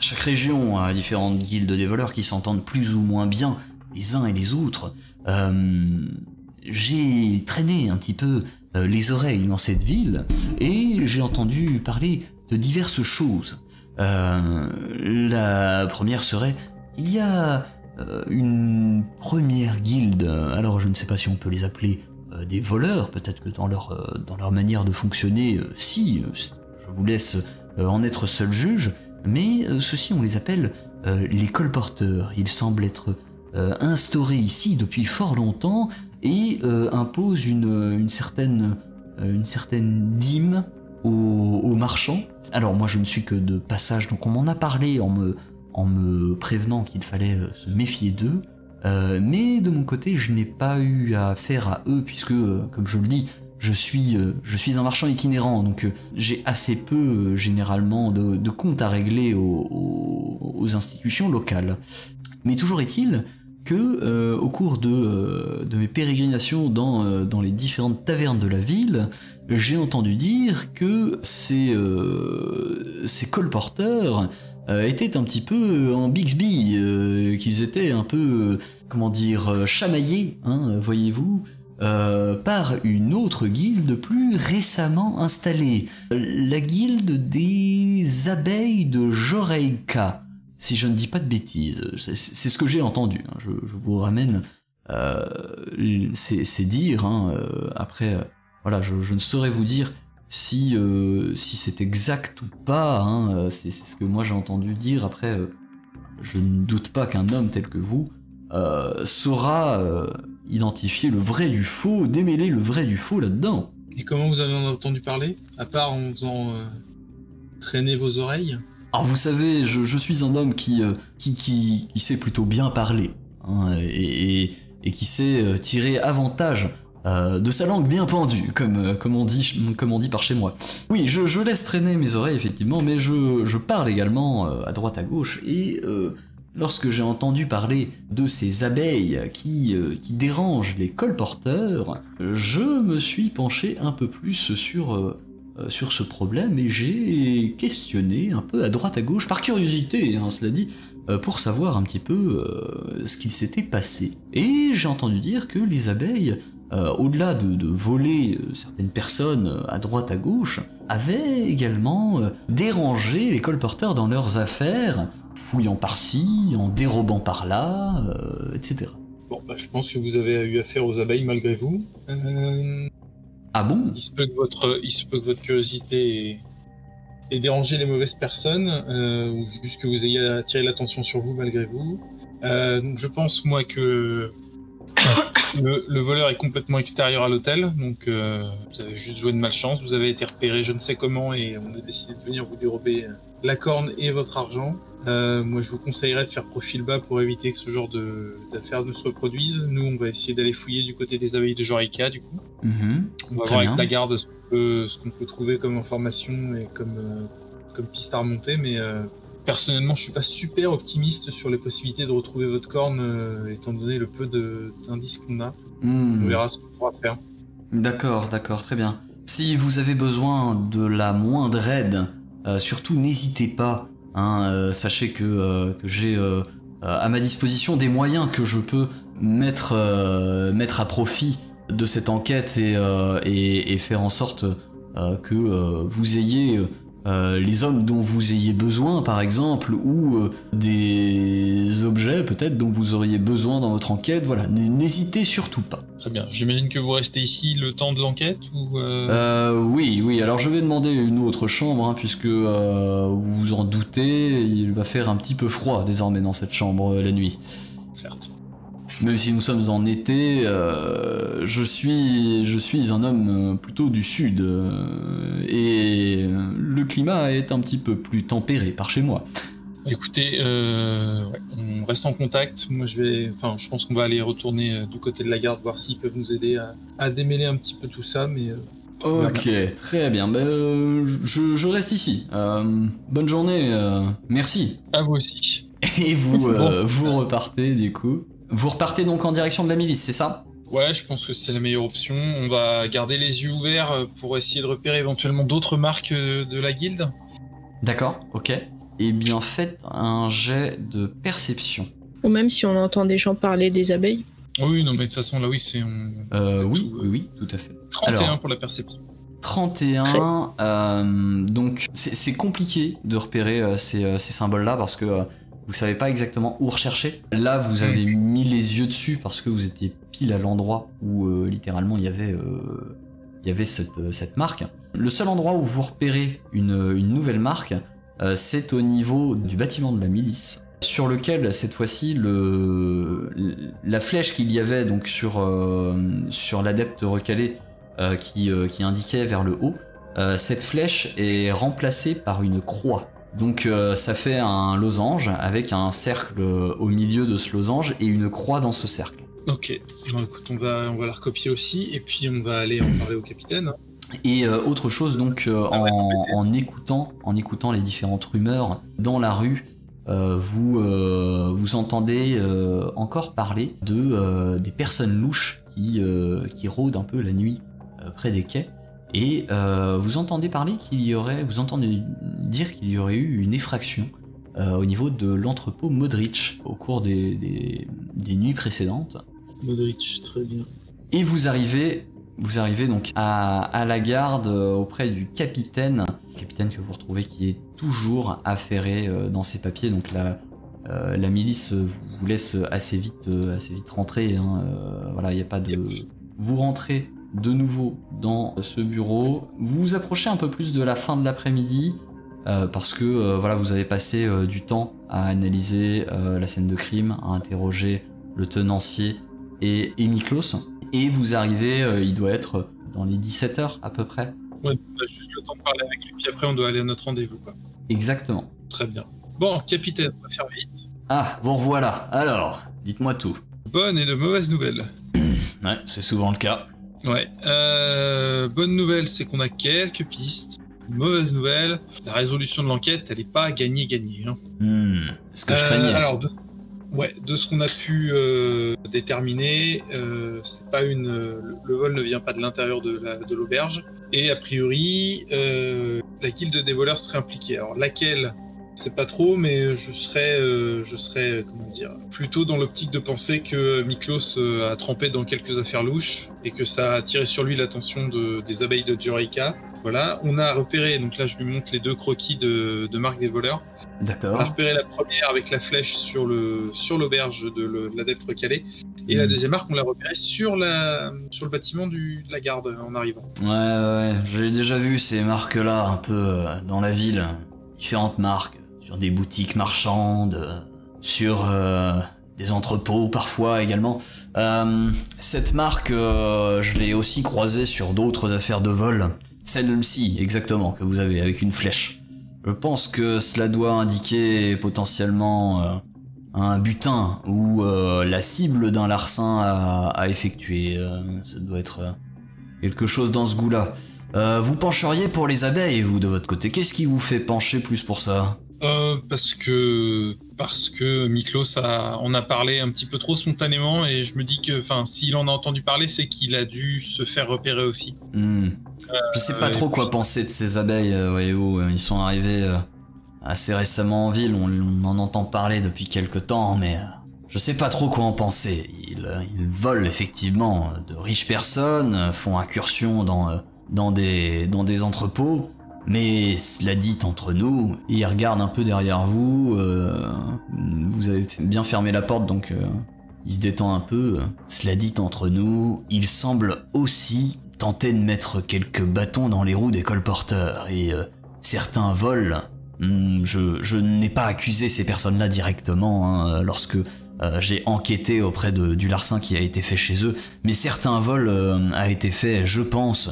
chaque région a différentes guildes des voleurs qui s'entendent plus ou moins bien les uns et les autres. Euh, j'ai traîné un petit peu euh, les oreilles dans cette ville et j'ai entendu parler de diverses choses. Euh, la première serait, il y a euh, une première guilde, alors je ne sais pas si on peut les appeler euh, des voleurs, peut-être que dans leur, euh, dans leur manière de fonctionner, euh, si, euh, je vous laisse euh, en être seul juge, mais euh, ceux-ci on les appelle euh, les colporteurs, ils semblent être euh, instaurés ici depuis fort longtemps et euh, imposent une, une, certaine, une certaine dîme aux marchands. Alors moi je ne suis que de passage, donc on m'en a parlé en me, en me prévenant qu'il fallait se méfier d'eux, euh, mais de mon côté je n'ai pas eu affaire à eux puisque, euh, comme je le dis, je suis, euh, je suis un marchand itinérant, donc euh, j'ai assez peu euh, généralement de, de comptes à régler aux, aux, aux institutions locales. Mais toujours est-il que euh, au cours de, euh, de mes pérégrinations dans, euh, dans les différentes tavernes de la ville, j'ai entendu dire que ces, euh, ces colporteurs euh, étaient un petit peu en Bixby, euh, qu'ils étaient un peu, euh, comment dire, chamaillés, hein, voyez-vous, euh, par une autre guilde plus récemment installée, la guilde des abeilles de Joreïka. Si je ne dis pas de bêtises, c'est ce que j'ai entendu, hein. Je, je vous ramène euh, ces dires, hein, euh, après, euh, voilà, je, je ne saurais vous dire si, euh, si c'est exact ou pas, hein, c'est ce que moi j'ai entendu dire, après, euh, je ne doute pas qu'un homme tel que vous euh, saura euh, identifier le vrai du faux, démêler le vrai du faux là-dedans. Et comment vous avez entendu parler, à part en faisant euh, traîner vos oreilles? Alors vous savez, je, je suis un homme qui, euh, qui, qui, qui sait plutôt bien parler, hein, et, et, et qui sait euh, tirer avantage euh, de sa langue bien pendue, comme, euh, comme, on dit, comme on dit par chez moi. Oui, je, je laisse traîner mes oreilles effectivement, mais je, je parle également euh, à droite à gauche, et euh, lorsque j'ai entendu parler de ces abeilles qui, euh, qui dérangent les colporteurs, je me suis penché un peu plus sur... Euh, sur ce problème, et j'ai questionné un peu à droite à gauche, par curiosité, hein, cela dit, pour savoir un petit peu euh, ce qu'il s'était passé. Et j'ai entendu dire que les abeilles, euh, au-delà de, de voler certaines personnes à droite à gauche, avaient également euh, dérangé les colporteurs dans leurs affaires, fouillant par-ci, en dérobant par-là, euh, et cetera. Bon, bah, je pense que vous avez eu affaire aux abeilles malgré vous. Euh... Ah bon ? Il se peut que votre, il se peut que votre curiosité ait, ait dérangé les mauvaises personnes, euh, ou juste que vous ayez attiré l'attention sur vous malgré vous. Euh, donc je pense, moi, que le, le voleur est complètement extérieur à l'hôtel, donc euh, vous avez juste joué de malchance, vous avez été repéré je ne sais comment, et on a décidé de venir vous dérober la corne et votre argent. Euh, moi, je vous conseillerais de faire profil bas pour éviter que ce genre d'affaires ne se reproduisent. Nous, on va essayer d'aller fouiller du côté des abbayes de Joreïka, du coup. Mmh, on va voir bien. Avec la garde ce qu'on peut, qu'on peut trouver comme information et comme, euh, comme piste à remonter. Mais euh, personnellement, je ne suis pas super optimiste sur les possibilités de retrouver votre corne, euh, étant donné le peu d'indices qu'on a. Mmh. On verra ce qu'on pourra faire. D'accord, d'accord, très bien. Si vous avez besoin de la moindre aide, euh, surtout n'hésitez pas. Hein, euh, sachez que, euh, que j'ai euh, euh, à ma disposition des moyens que je peux mettre, euh, mettre à profit de cette enquête et, euh, et, et faire en sorte euh, que euh, vous ayez euh, les hommes dont vous ayez besoin, par exemple, ou euh, des objets peut-être dont vous auriez besoin dans votre enquête. Voilà, n'hésitez surtout pas. Très bien. J'imagine que vous restez ici le temps de l'enquête ou euh... Euh, oui, oui. Alors je vais demander une autre chambre, hein, puisque euh, vous vous en doutez, il va faire un petit peu froid désormais dans cette chambre euh, la nuit. Certes. Même si nous sommes en été, euh, je suis, je suis un homme plutôt du sud euh, et le climat est un petit peu plus tempéré par chez moi. Écoutez, euh, ouais, on reste en contact. Moi, je vais, enfin, je pense qu'on va aller retourner euh, du côté de la garde, voir s'ils peuvent nous aider à, à démêler un petit peu tout ça. Mais euh, ok, voilà. Très bien. Ben, euh, je, je reste ici. Euh, bonne journée. Euh, merci. À vous aussi. Et vous, euh, bon. vous repartez du coup. Vous repartez donc en direction de la milice, c'est ça? Ouais, je pense que c'est la meilleure option. On va garder les yeux ouverts pour essayer de repérer éventuellement d'autres marques de la guilde. D'accord. Ok. Eh bien, faites un jet de perception. Ou même si on entend des gens parler des abeilles. Oui, non, mais de toute façon, là, oui, c'est... Euh, oui, tout, euh... oui, oui, tout à fait. trente et un alors, pour la perception. trente et un, euh, donc c'est compliqué de repérer euh, ces, euh, ces symboles-là parce que euh, vous savez pas exactement où rechercher. Là, vous avez mis les yeux dessus parce que vous étiez pile à l'endroit où, euh, littéralement, il y avait... Euh, il y avait cette, cette marque. Le seul endroit où vous repérez une, une nouvelle marque, c'est au niveau du bâtiment de la milice, sur lequel cette fois-ci le la flèche qu'il y avait donc sur euh, sur l'adepte recalé euh, qui euh, qui indiquait vers le haut, euh, cette flèche est remplacée par une croix. Donc euh, ça fait un losange avec un cercle au milieu de ce losange et une croix dans ce cercle. Ok. Bon, écoute, on va on va la recopier aussi et puis on va aller en parler au capitaine. Et euh, autre chose donc euh, ah ouais, en, en écoutant, en écoutant les différentes rumeurs dans la rue, euh, vous euh, vous entendez euh, encore parler de euh, des personnes louches qui euh, qui rôdent un peu la nuit euh, près des quais et euh, vous entendez parler qu'il y aurait, vous entendez dire qu'il y aurait eu une effraction euh, au niveau de l'entrepôt Modric au cours des, des des nuits précédentes. Modric, très bien. Et vous arrivez. Vous arrivez donc à, à la garde auprès du capitaine, capitaine que vous retrouvez qui est toujours affairé dans ses papiers. Donc la, euh, la milice vous laisse assez vite, assez vite rentrer. Hein. Euh, voilà, il n'y a pas de. Vous rentrez de nouveau dans ce bureau. Vous vous approchez un peu plus de la fin de l'après-midi euh, parce que euh, voilà, vous avez passé euh, du temps à analyser euh, la scène de crime, à interroger le tenancier et, et Miklos. Et vous arrivez, euh, il doit être dans les dix-sept heures à peu près. Ouais, on a juste le temps de parler avec lui, puis après on doit aller à notre rendez-vous, quoi. Exactement. Très bien. Bon, capitaine, on va faire vite. Ah, bon voilà. Alors, dites-moi tout. Bonne et de mauvaises nouvelles. Ouais, c'est souvent le cas. Ouais. Euh, bonne nouvelle, c'est qu'on a quelques pistes. Mauvaise nouvelle, la résolution de l'enquête, elle n'est pas gagnée-gagnée. Hein. Hmm, ce que euh, je craignais. Alors, de... Ouais, de ce qu'on a pu euh, déterminer, euh, c'est pas une, euh, le vol ne vient pas de l'intérieur de l'auberge. La, et a priori, euh, la guilde des voleurs serait impliquée. Alors laquelle, c'est pas trop, mais je serais, euh, je serais, comment dire, plutôt dans l'optique de penser que Miklos euh, a trempé dans quelques affaires louches et que ça a attiré sur lui l'attention de, des abeilles de Joreïka. Voilà, on a repéré, donc là je lui montre les deux croquis de, de marque des voleurs. D'accord. On a repéré la première avec la flèche sur le sur l'auberge de l'adepte recalé. Et mmh. la deuxième marque, on l'a repérée sur, la, sur le bâtiment du, de la garde en arrivant. Ouais, ouais, j'ai déjà vu ces marques-là un peu dans la ville. Différentes marques, sur des boutiques marchandes, sur euh, des entrepôts parfois également. Euh, cette marque, euh, je l'ai aussi croisée sur d'autres affaires de vol. Celle-ci, exactement, que vous avez, avec une flèche. Je pense que cela doit indiquer potentiellement euh, un butin ou euh, la cible d'un larcin à, à effectuer. Euh, ça doit être euh, quelque chose dans ce goût-là. Euh, vous pencheriez pour les abeilles, vous, de votre côté. Qu'est-ce qui vous fait pencher plus pour ça ? Euh, parce que parce que Miklos a, on a parlé un petit peu trop spontanément et je me dis que, enfin, s'il en a entendu parler, c'est qu'il a dû se faire repérer aussi. Mmh. Euh, je sais pas euh, trop quoi puis... penser de ces abeilles, euh, voyez-vous. Ils sont arrivés euh, assez récemment en ville. On, on en entend parler depuis quelque temps, mais euh, je sais pas trop quoi en penser. Ils, euh, ils volent effectivement de riches personnes, euh, font incursion dans euh, dans des dans des entrepôts. Mais cela dit, entre nous, il regarde un peu derrière vous, euh, vous avez bien fermé la porte, donc euh, il se détend un peu. Cela dit, entre nous, il semble aussi tenter de mettre quelques bâtons dans les roues des colporteurs, et euh, certains vols, je, je n'ai pas accusé ces personnes-là directement, hein, lorsque euh, j'ai enquêté auprès de, du larcin qui a été fait chez eux, mais certains vols euh, a été fait, je pense,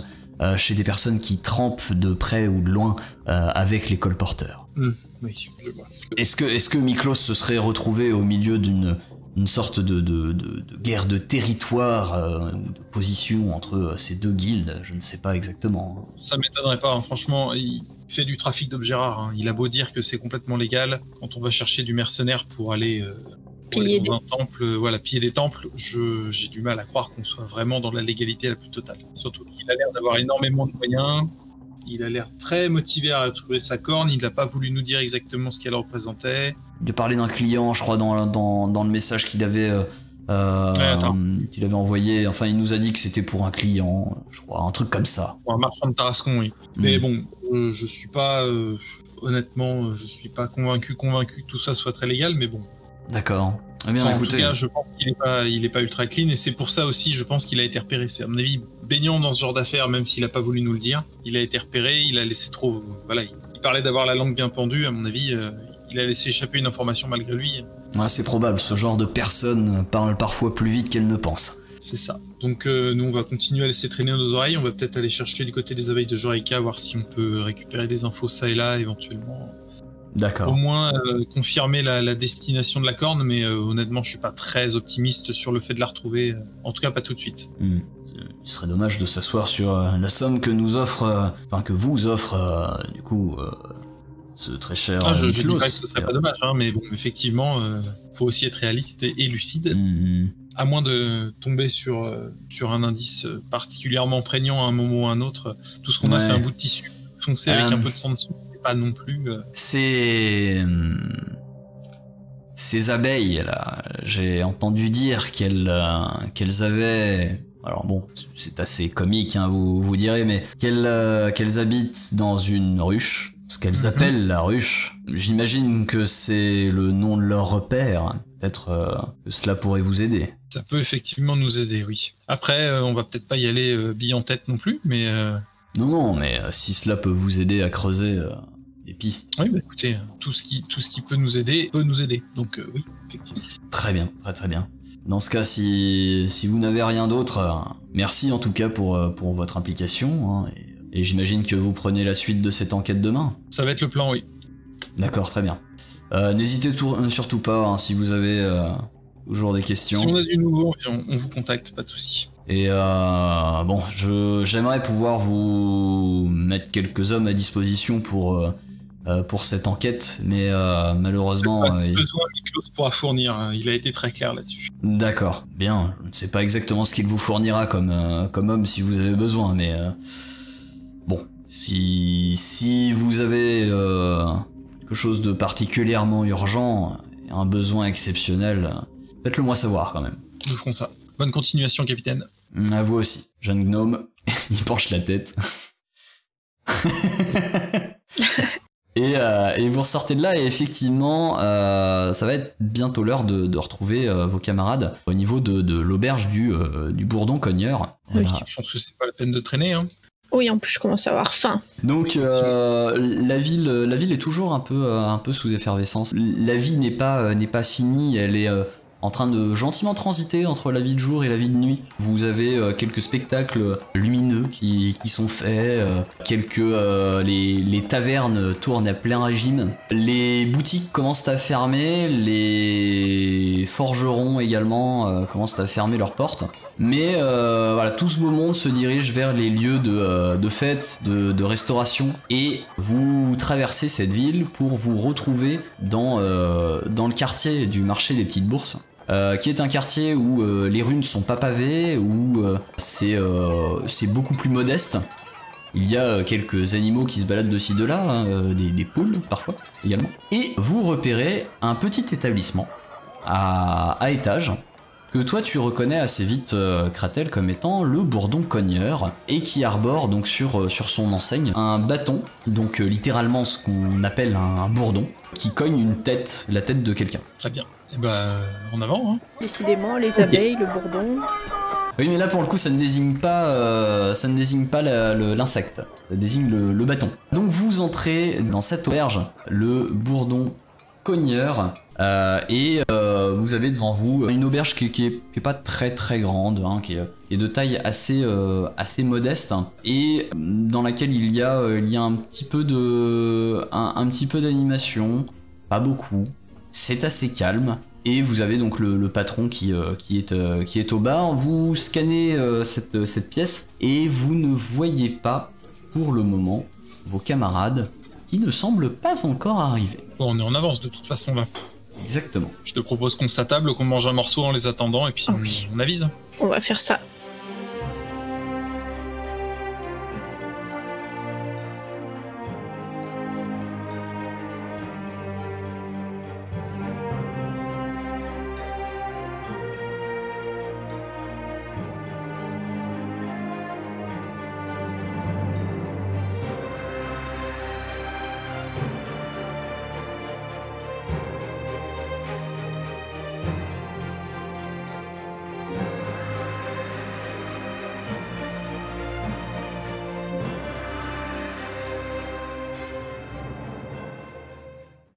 Euh, chez des personnes qui trempent de près ou de loin euh, avec les colporteurs. Mmh, oui, je vois. Est-ce que, est-ce que Miklos se serait retrouvé au milieu d'une une sorte de, de, de, de guerre de territoire euh, ou de position entre euh, ces deux guildes? Je ne sais pas exactement. Ça m'étonnerait pas, hein. Franchement, il fait du trafic d'objets rares. Hein. Il a beau dire que c'est complètement légal. Quand on va chercher du mercenaire pour aller... Euh... Piller des... temple, voilà, piller des temples, j'ai du mal à croire qu'on soit vraiment dans la légalité la plus totale. Surtout qu'il a l'air d'avoir énormément de moyens, il a l'air très motivé à retrouver sa corne, il n'a pas voulu nous dire exactement ce qu'elle représentait. De parler d'un client, je crois, dans, dans, dans le message qu'il avait, euh, euh, qu'il avait envoyé, enfin il nous a dit que c'était pour un client, je crois, un truc comme ça. Pour un marchand de Tarascon, oui. Mmh. Mais bon, euh, je suis pas, euh, honnêtement, je suis pas convaincu, convaincu que tout ça soit très légal, mais bon. D'accord. Eh bien, enfin, écoutez... En tout cas, je pense qu'il n'est pas, il est pas ultra clean, et c'est pour ça aussi, je pense qu'il a été repéré. C'est à mon avis baignant dans ce genre d'affaires, même s'il n'a pas voulu nous le dire. Il a été repéré, il a laissé trop... Voilà, il, il parlait d'avoir la langue bien pendue, à mon avis, euh, il a laissé échapper une information malgré lui. Ouais, c'est probable, ce genre de personne parle parfois plus vite qu'elle ne pense. C'est ça. Donc euh, nous, on va continuer à laisser traîner nos oreilles, on va peut-être aller chercher du côté des abeilles de Joreïka, voir si on peut récupérer des infos ça et là, éventuellement... D'accord. Au moins euh, confirmer la, la destination de la corne, mais euh, honnêtement, je suis pas très optimiste sur le fait de la retrouver, euh, en tout cas pas tout de suite. Mmh. Il serait dommage de s'asseoir sur euh, la somme que nous offre, euh, enfin que vous offre, euh, du coup, euh, ce très cher. Ah, je, je dis pas que ce serait pas dommage, hein, mais bon, effectivement, euh, faut aussi être réaliste et, et lucide. Mmh. À moins de tomber sur euh, sur un indice particulièrement prégnant à un moment ou à un autre, tout ce qu'on ouais. a, c'est un bout de tissu. Foncé avec um, un peu de sang dessus, c'est pas non plus... Euh... Ces... Ces abeilles, là, j'ai entendu dire qu'elles euh, qu'elles avaient... Alors bon, c'est assez comique, hein, vous, vous direz, mais qu'elles euh, qu'elles habitent dans une ruche, ce qu'elles mm-hmm. appellent la ruche. J'imagine que c'est le nom de leur repère. Peut-être euh, que cela pourrait vous aider. Ça peut effectivement nous aider, oui. Après, euh, on va peut-être pas y aller euh, bille en tête non plus, mais... Euh... Non, non, mais euh, si cela peut vous aider à creuser euh, des pistes... Oui, bah écoutez, tout ce qui, tout ce qui peut nous aider, peut nous aider. Donc euh, oui, effectivement. Très bien, très très bien. Dans ce cas, si, si vous n'avez rien d'autre, euh, merci en tout cas pour, euh, pour votre implication. Hein, et, et j'imagine que vous prenez la suite de cette enquête demain. Ça va être le plan, oui. D'accord, très bien. Euh, n'hésitez tout, surtout pas, hein, si vous avez euh, toujours des questions. Si on a du nouveau, on, on vous contacte, pas de soucis. Et euh, bon, je j'aimerais pouvoir vous mettre quelques hommes à disposition pour euh, pour cette enquête, mais euh, malheureusement, c'est il... besoin de quelque chose pour fournir. Il a été très clair là-dessus. D'accord, bien. Je ne sais pas exactement ce qu'il vous fournira comme euh, comme homme si vous avez besoin, mais euh, bon, si si vous avez euh, quelque chose de particulièrement urgent, un besoin exceptionnel, faites-le moi savoir quand même. Nous ferons ça. Bonne continuation, capitaine. À vous aussi, jeune gnome. Il penche la tête. et, euh, et vous ressortez de là, et effectivement, euh, ça va être bientôt l'heure de, de retrouver euh, vos camarades au niveau de, de l'auberge du, euh, du Bourdon Cogneur. Oui, euh, je pense que c'est pas la peine de traîner, hein. Oui, en plus, je commence à avoir faim. Donc, euh, la ville, la ville est toujours un peu, un peu sous effervescence. La vie n'est pas, n'est pas finie, elle est... Euh, en train de gentiment transiter entre la vie de jour et la vie de nuit. Vous avez euh, quelques spectacles lumineux qui, qui sont faits, euh, quelques euh, les, les tavernes tournent à plein régime, les boutiques commencent à fermer, les forgerons également euh, commencent à fermer leurs portes. Mais euh, voilà, tout ce beau monde se dirige vers les lieux de, euh, de fête, de, de restauration, et vous traversez cette ville pour vous retrouver dans, euh, dans le quartier du marché des petites bourses, euh, qui est un quartier où euh, les rues ne sont pas pavées, où euh, c'est euh, c'est beaucoup plus modeste. Il y a quelques animaux qui se baladent de ci de là, hein, des, des poules parfois également. Et vous repérez un petit établissement à, à étage, que toi tu reconnais assez vite, euh, Kratel, comme étant le Bourdon Cogneur, et qui arbore donc sur, euh, sur son enseigne un bâton, donc euh, littéralement ce qu'on appelle un, un bourdon, qui cogne une tête, la tête de quelqu'un. Très bien, et bah en avant hein. Décidément les abeilles, okay. Le bourdon... Oui mais là pour le coup ça ne désigne pas, euh, ça ne désigne pas l'insecte, ça désigne le, le bâton. Donc vous entrez dans cette auberge, le Bourdon Cogneur, Euh, et euh, vous avez devant vous une auberge qui, qui, est, qui est pas très très grande, hein, qui, est, qui est de taille assez, euh, assez modeste, hein, et dans laquelle il y a, euh, il y a un petit peu de, un, un petit peu d'animation, pas beaucoup, c'est assez calme. Et vous avez donc le, le patron qui, euh, qui, est, euh, qui est au bar. Vous scannez euh, cette, cette pièce et vous ne voyez pas pour le moment vos camarades qui ne semblent pas encore arriver. Bon, on est en avance de toute façon là. Exactement. Je te propose qu'on s'attable, qu'on mange un morceau en les attendant et puis okay. on, on avise. On va faire ça.